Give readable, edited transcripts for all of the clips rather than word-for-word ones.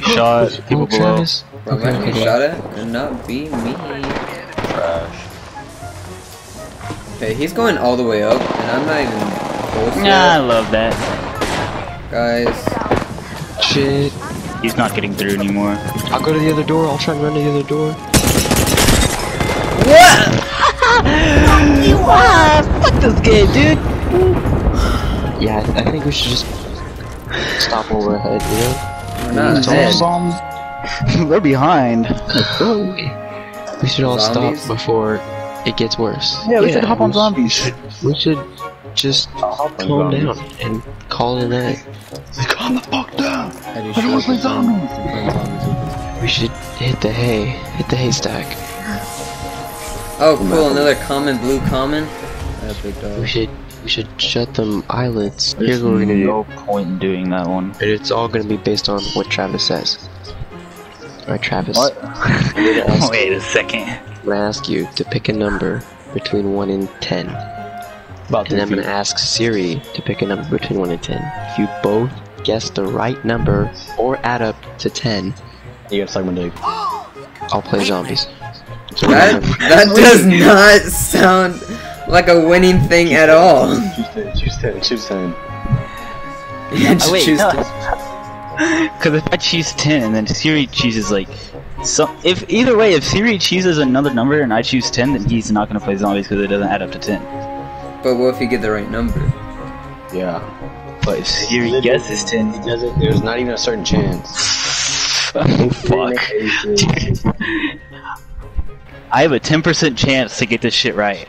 getting shot. There's people below. Travis. Bro, okay, I'm getting shot at and not be me. Trash. Okay, he's going all the way up, and I'm not even. Nah, I love that. Guys. Shit. He's not getting through anymore. I'll go to the other door. I'll try and run to the other door. What? Fuck you up! Fuck this game, dude! Yeah, I think we should just stop while we're ahead, you know? We're not ahead. We're behind. We should all stop before it gets worse. Yeah, we should hop on zombies. We should just calm down and call it a night. Calm the fuck down! I don't want to play zombies! We should hit the hay. Hit the haystack. Oh cool, another common, blue common. We should shut them eyelids. Here's what we're gonna do. There's no point in doing that one. But it's all gonna be based on what Travis says. Alright, Travis. What? Wait a second. I'm gonna ask you to pick a number between 1 and 10. And I'm gonna ask Siri to pick a number between 1 and 10. If you both guess the right number or add up to 10, you guys like do. I'll play zombies. That does not sound like a winning thing at all. Choose 10. Yeah, just choose 10. Because if I choose 10, then Siri chooses like some. If either way, if Siri chooses another number and I choose 10, then he's not gonna play zombies because it doesn't add up to 10. But what if you get the right number? Yeah. But if Siri guesses 10, he doesn't. There's not even a certain chance. Oh fuck. I have a 10% chance to get this shit right.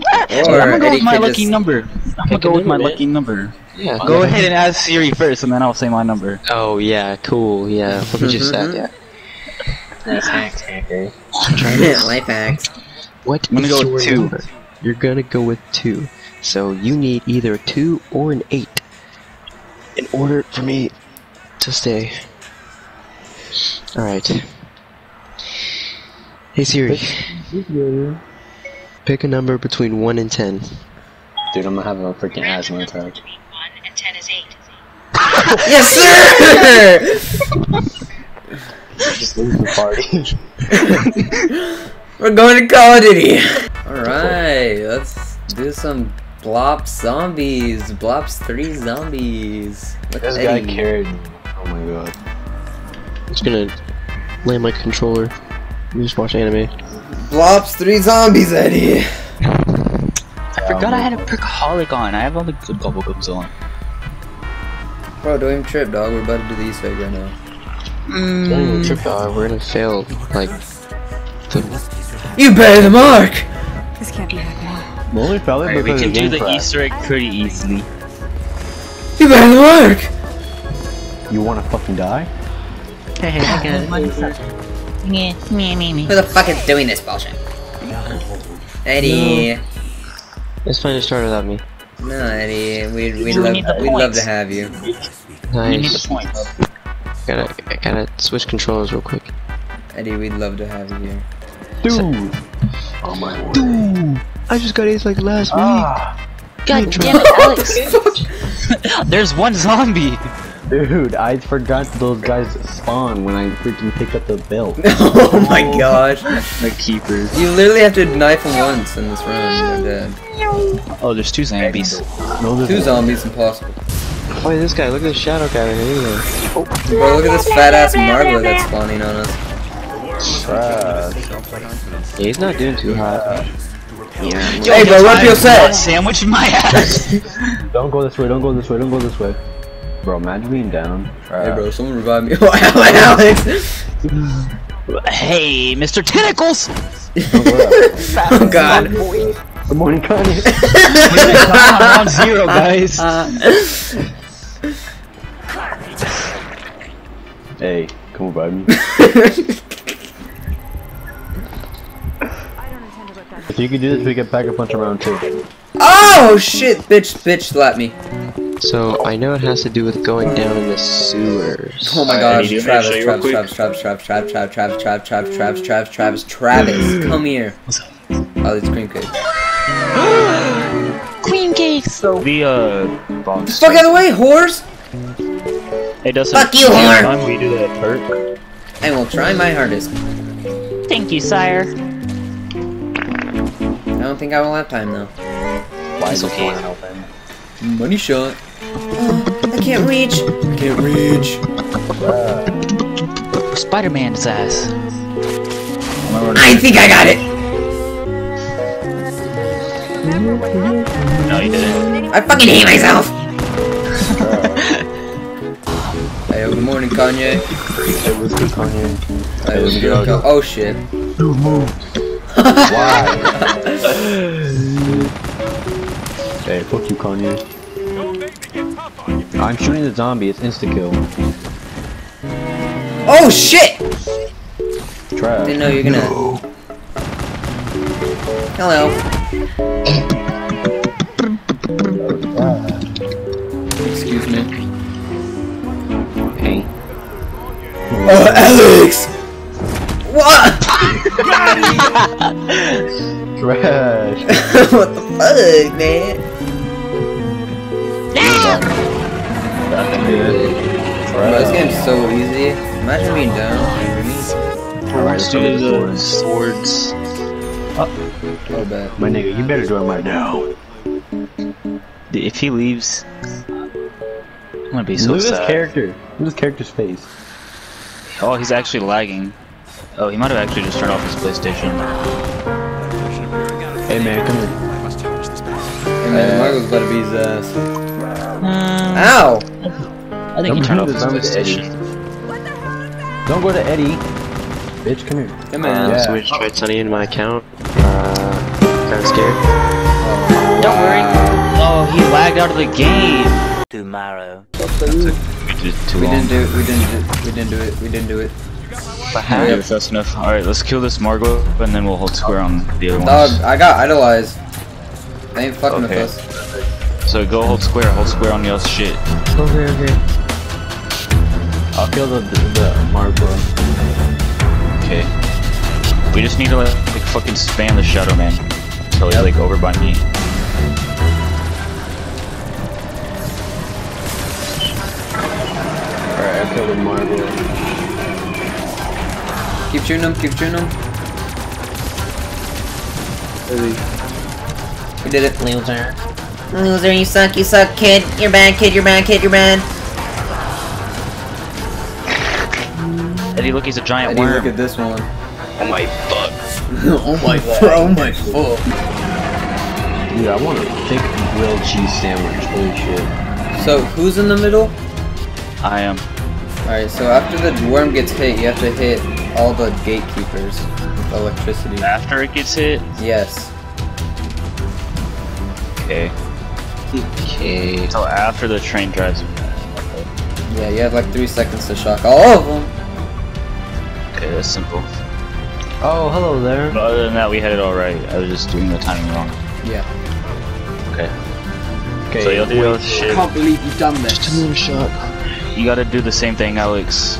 Or I'm gonna go with my lucky number. I'm gonna go with my lucky number. Yeah. Go ahead and ask Siri first, and then I'll say my number. Oh yeah, cool. Yeah, what we just said. Yeah. Nice hacks, hacker. Life hacks. What? I'm gonna go with 2. You're gonna go with 2. So you need either a 2 or an 8 in order for me to stay. All right. Hey Siri, pick a number between 1 and 10. Dude, I'm gonna have a freaking asthma attack. 1 and 10 is 8. Yes, sir! Just leave the party. We're going to Call of Duty! Alright, let's do some Blops Zombies. Blops 3 Zombies. Look at this guy carried me. Oh my god. I'm just gonna lay my controller. You just watch anime. Blops 3 Zombies, Eddie! I forgot I had a Prickaholic on. I have all the good bubblegums on. Bro, don't even trip, dog. We're about to do the Easter egg right now. Don't even trip, dog. We're gonna fail. Like. You better the mark! This can't be happening. Well, we can do the Easter egg pretty easily. You better the mark! You wanna fucking die? Hey, I got it. Who the fuck is doing this bullshit? Eddie. No. It's fine to start without me. No, Eddie, we'd love to have you. Nice. You need the points. I gotta switch controllers real quick. Eddie, we'd love to have you here. Dude. Oh my word. Dude. I just got ace like last week. God damn it, Alex. There's one zombie. Dude, I forgot those guys spawn when I freaking picked up the belt. Oh my gosh. The keepers. You literally have to knife them once in this round. They're dead. Oh, there's 2 zombies. No, there's 2 zombies, impossible. Why this guy? Look at the shadow guy right here. Oh. Bro, look at this fat ass Margo that's spawning on us. Yeah, he's not doing too hot. Yeah. Yo, hey, bro, run your set! Sandwich my ass! Don't go this way, don't go this way, don't go this way. Bro, imagine being down. Hey bro, someone revive me. Oh, Alex! Hey, Mr. Tentacles! Oh god. Good morning, Connie. Round 0, guys. Hey, come revive me. If you can do this, we can pack a punch around too. Oh shit, bitch slap me. So, I know it has to do with going down in the sewers. Oh my gosh, Travis, come here. Oh, it's cream cake. Cream cakes! So, the fuck out of the way, whores! Hey, Dustin. Fuck you, Horn! Will you do that perk? I will try my hardest. Thank you, sire. I don't think I will have time, though. Why is okay. Horn helping? Money shot. I can't reach. I can't reach. Spider-Man's ass. I think I got it! No, you didn't. I fucking hate myself! Hey, good morning, Kanye. Hey, what's good, Kanye? Hey, what's good, Kanye? Oh, shit. Dude, move. Why? Hey, fuck you, Kanye. I'm shooting the zombie. It's insta-kill. Oh, shit! Try it. Didn't know you were gonna... No. Hello. Excuse me. Hey. Oh, Alex! What? Trash. What the fuck, man? Bro, this game's so easy. Imagine being down. Alright, let's do the swords. Oh, bad. My nigga, you better join my now. If he leaves, I'm gonna be so sad. Look at his character. Look at his character's face. Oh, he's actually lagging. Oh, he might have actually just turned off his PlayStation. Hey man, come here. Hey man, Margo's about to beat his ass. Ow! I think he turned off his PlayStation. Don't go to Eddie. Bitch, come here. Hey man. Yeah. Switch tried Sunny in my account. Kinda scared. Don't worry. Oh, he lagged out of the game. Tomorrow. We didn't do it. Yeah, that's enough. Alright, let's kill this Margot, and then we'll hold square on the other ones. Dog, I got idolized. They ain't fucking with us. So go hold square on y'all's shit. Okay, okay. I'll kill the Margot. Okay. We just need to like fucking spam the Shadow Man. So he's like over by me. Alright, I killed a Marvel. Keep shooting him, keep shooting him. We did it. Loser. Loser, you suck, kid. You're bad, kid, you're bad, kid, you're bad. Eddie, look, he's a giant worm. Eddie, look at this one. Oh my fuck. Oh my fuck. Oh my fuck. Dude, I want a thick grilled cheese sandwich. Holy shit. So, who's in the middle? I am. Alright, so after the worm gets hit, you have to hit all the gatekeepers with electricity. After it gets hit? Yes. Okay. Okay. So after the train drives you. Yeah, you have like 3 seconds to shock all of them. Okay, that's simple. Oh, hello there. But other than that, we had it all right. I was just doing the timing wrong. Yeah. Okay. Okay. So you'll do your shit. I can't believe you've done this. Just a moonshot. You gotta do the same thing, Alex.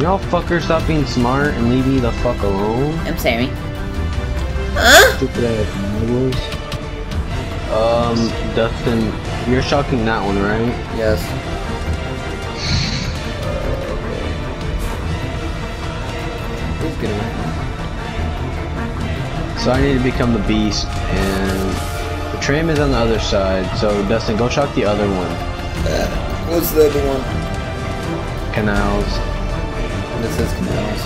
Y'all fuckers, stop being smart and leave me the fuck alone. I'm sorry. Huh? Stupid ass noodles. Dustin, you're shocking that one, right? Yes. So I need to become the beast, and the tram is on the other side. So Dustin, go shock the other one. What's the other one? Canals. This is canals.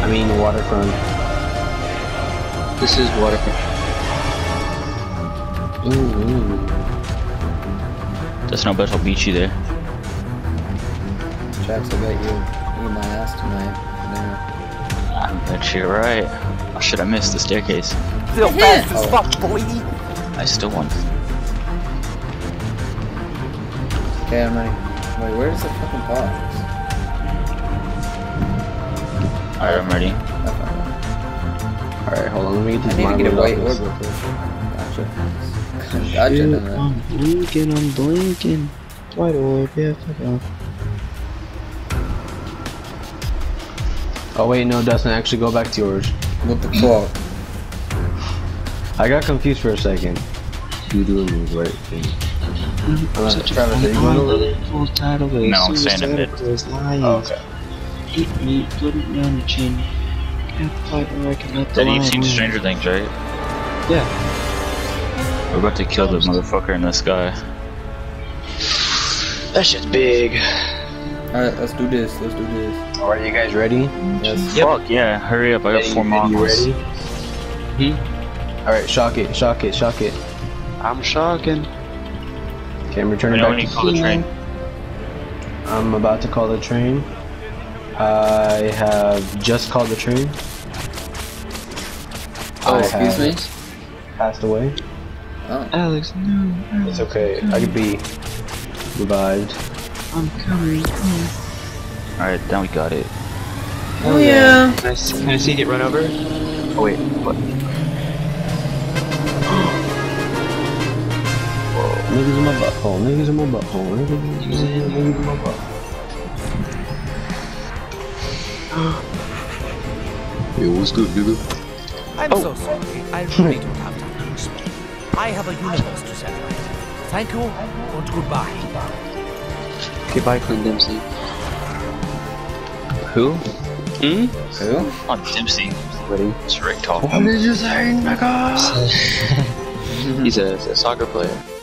I mean waterfront. This is waterfront. Ooh. Dustin, I bet I'll beat you there. Traps, I bet you in my ass tonight. I bet you're right. I should have missed the staircase. Still fast as fuck, boy. I still won. Okay, I'm like, wait, where's the fucking box? Alright, I'm ready. Alright, hold on, let me get this. I need to get a white orb. Gotcha. Gotcha. I'm blinking, I'm blinking. White orb, yeah, fuck off. Oh wait, no, Dustin, actually go back to yours. What the fuck? I got confused for a second. You doing the right thing. No, stand in mid. Oh, okay. Hit me, blooded me on the chin. Can't fight or I can let the lion. Then you've seen Stranger Things, right? Yeah. We're about to kill this motherfucker in the sky. That shit's big. Alright, let's do this, Alright, you guys ready? Yes. Yep. Fuck yeah, hurry up, I got 4 mongols. You ready? Alright, shock it. I'm shocking. Okay, I'm returning back to call the train. I'm about to call the train. I have just called the train. Oh, excuse me? Passed away. Oh. Alex, no. Alex, it's okay, I could be revived. I'm coming. Alright, now we got it. Oh yeah! Can I see it run over? Oh wait, what? Niggas in my butthole, niggas in my butthole. Yo, what's good, nigga? I'm so sorry, I really don't have time to explain. I have a universe to separate. Thank you, and goodbye. Okay, bye, Clint Dempsey. Who? Hmm? Who? Oh, Dempsey. Ready? It's Rick talking. What did you say, nigga? He's a soccer player.